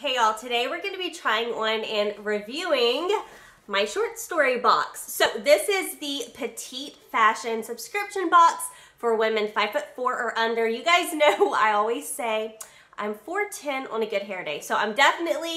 Hey y'all, today we're going to be trying on and reviewing my short story box. So this is the petite fashion subscription box for women 5'4" or under. You guys know I always say I'm 4'10" on a good hair day. So I'm definitely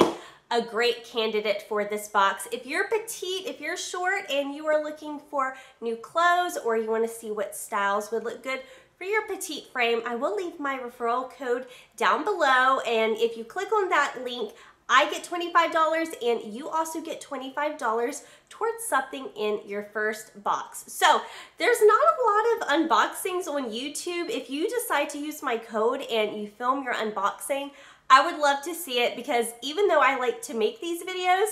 a great candidate for this box. If you're petite, if you're short and you are looking for new clothes or you want to see what styles would look good for your petite frame, I will leave my referral code down below, and if you click on that link, I get $25 and you also get $25 towards something in your first box. So there's not a lot of unboxings on YouTube. If you decide to use my code and you film your unboxing, I would love to see it, because even though I like to make these videos,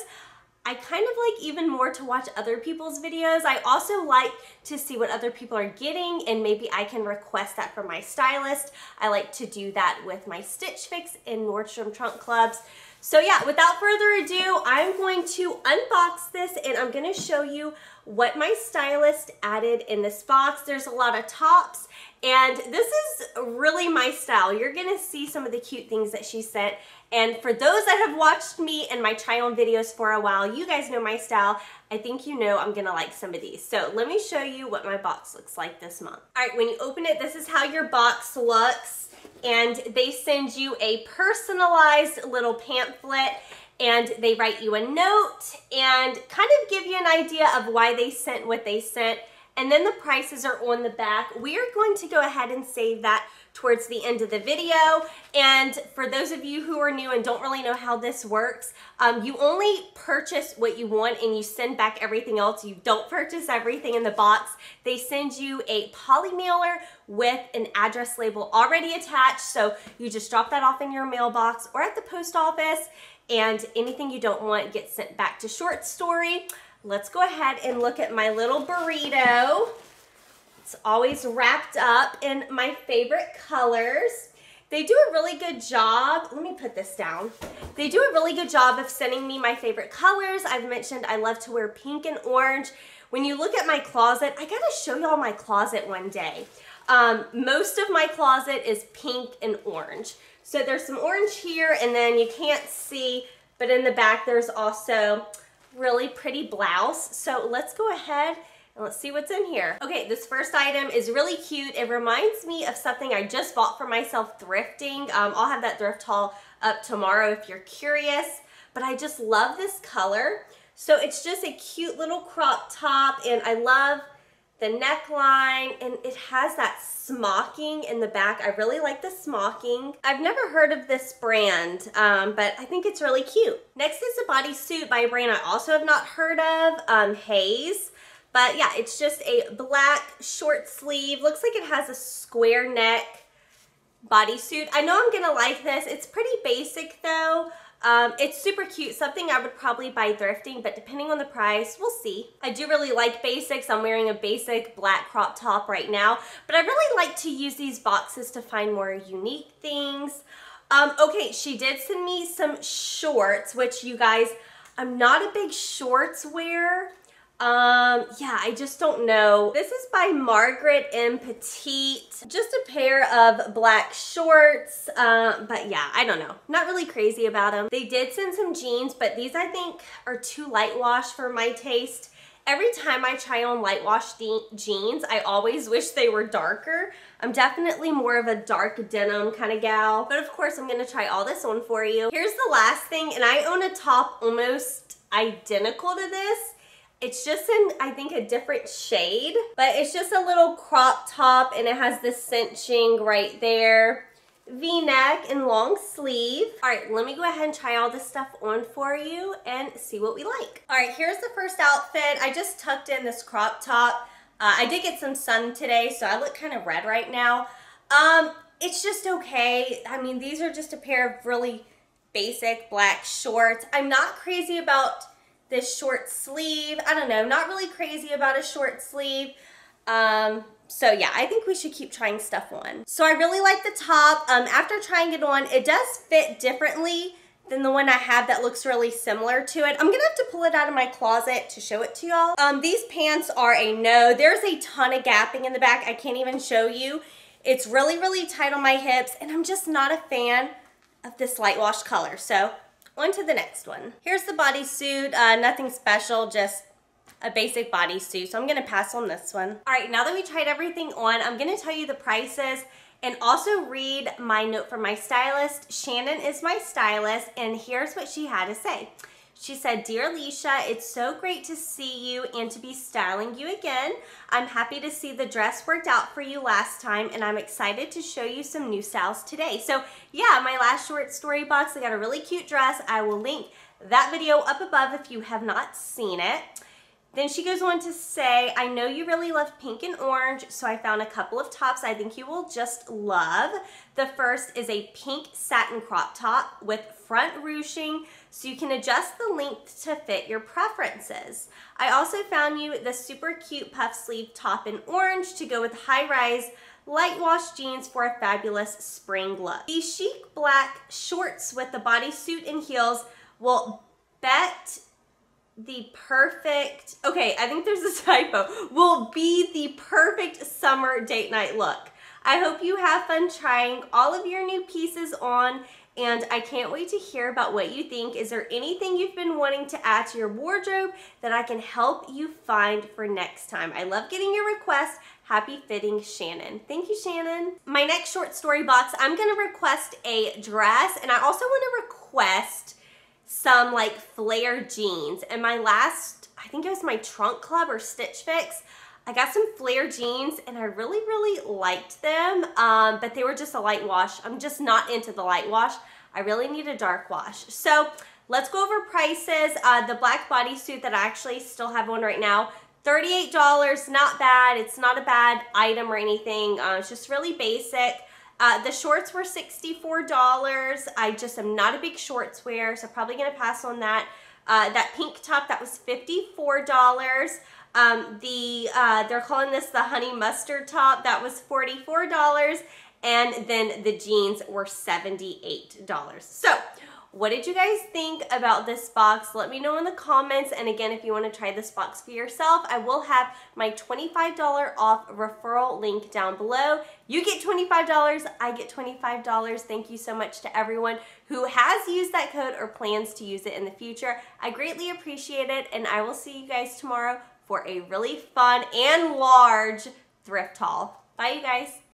I kind of like even more to watch other people's videos. I also like to see what other people are getting, and maybe I can request that from my stylist. I like to do that with my Stitch Fix and Nordstrom Trunk Clubs. So yeah, without further ado, I'm going to unbox this and I'm going to show you what my stylist added in this box. There's a lot of tops, and this is really my style. You're going to see some of the cute things that she sent. And for those that have watched me and my try on videos for a while, you guys know my style. I think you know I'm gonna like some of these. So let me show you what my box looks like this month. All right, when you open it, this is how your box looks. And they send you a personalized little pamphlet, and they write you a note and kind of give you an idea of why they sent what they sent. And then the prices are on the back. We are going to go ahead and save that towards the end of the video. And for those of you who are new and don't really know how this works, you only purchase what you want and you send back everything else. You don't purchase everything in the box. They send you a poly mailer with an address label already attached. So you just drop that off in your mailbox or at the post office, and anything you don't want gets sent back to Short Story. Let's go ahead and look at my little burrito. It's always wrapped up in my favorite colors. They do a really good job. Let me put this down. They do a really good job of sending me my favorite colors. I've mentioned I love to wear pink and orange. When you look at my closet, I gotta show y'all my closet one day. Most of my closet is pink and orange. So there's some orange here, and then you can't see, but in the back there's also really pretty blouse. So let's go ahead and let's see what's in here. Okay, this first item is really cute. It reminds me of something I just bought for myself thrifting. I'll have that thrift haul up tomorrow if you're curious, but I just love this color. So it's just a cute little crop top, and I love the neckline, and it has that smocking in the back. I really like the smocking. I've never heard of this brand, but I think it's really cute. Next is a bodysuit by a brand I also have not heard of, Hayes. But yeah, it's just a black short sleeve. Looks like it has a square neck bodysuit. I know I'm gonna like this. It's pretty basic though. It's super cute, something I would probably buy thrifting, but depending on the price, we'll see. I do really like basics. I'm wearing a basic black crop top right now, but I really like to use these boxes to find more unique things. Okay, she did send me some shorts, which you guys, I'm not a big shorts wearer. Yeah, I just don't know. This is by Margaret M. Petite. Just a pair of black shorts, but yeah, I don't know. Not really crazy about them. They did send some jeans, but these I think are too light wash for my taste. Every time I try on light wash jeans, I always wish they were darker. I'm definitely more of a dark denim kind of gal, but of course I'm gonna try all this on for you. Here's the last thing, and I own a top almost identical to this. It's just in, I think, a different shade, but it's just a little crop top, and it has the cinching right there, V-neck and long sleeve. All right, let me go ahead and try all this stuff on for you and see what we like. All right, here's the first outfit. I just tucked in this crop top. I did get some sun today, so I look kind of red right now. It's just okay. I mean, these are just a pair of really basic black shorts. I'm not crazy about this short sleeve. I don't know, not really crazy about a short sleeve. So yeah, I think we should keep trying stuff on. So I really like the top. After trying it on, it does fit differently than the one I have that looks really similar to it. I'm gonna have to pull it out of my closet to show it to y'all. These pants are a no. There's a ton of gapping in the back. I can't even show you. It's really, really tight on my hips, and I'm just not a fan of this light wash color. So On to the next one. Here's the bodysuit, nothing special, just a basic bodysuit. So I'm gonna pass on this one. All right, now that we tried everything on, I'm gonna tell you the prices and also read my note from my stylist. Shannon is my stylist, and here's what she had to say. She said, "Dear Alicia, it's so great to see you and to be styling you again. I'm happy to see the dress worked out for you last time, and I'm excited to show you some new styles today." So yeah, my last short story box, I got a really cute dress. I will link that video up above if you have not seen it. Then she goes on to say, "I know you really love pink and orange, so I found a couple of tops I think you will just love. The first is a pink satin crop top with front ruching, so you can adjust the length to fit your preferences. I also found you the super cute puff sleeve top in orange to go with high-rise light wash jeans for a fabulous spring look. The chic black shorts with the bodysuit and heels will be the perfect summer date night look. I hope you have fun trying all of your new pieces on, and I can't wait to hear about what you think. Is there anything you've been wanting to add to your wardrobe that I can help you find for next time? I love getting your requests. Happy fitting, Shannon." Thank you, Shannon. My next short story box, I'm gonna request a dress, and I also wanna request some like flare jeans. And my last, I think it was my Trunk Club or Stitch Fix, I got some flare jeans and I really liked them, but they were just a light wash. I'm just not into the light wash. I really need a dark wash. So let's go over prices. The black bodysuit that I actually still have on right now, $38, not bad. It's not a bad item or anything. It's just really basic. The shorts were $64. I just am not a big shorts wear, so probably gonna pass on that. That pink top, that was $54. They're calling this the honey mustard top, that was $44. And then the jeans were $78. So what did you guys think about this box? Let me know in the comments. And again, if you want to try this box for yourself, I will have my $25 off referral link down below. You get $25, I get $25. Thank you so much to everyone who has used that code or plans to use it in the future. I greatly appreciate it, and I will see you guys tomorrow for a really fun and large thrift haul. Bye, you guys.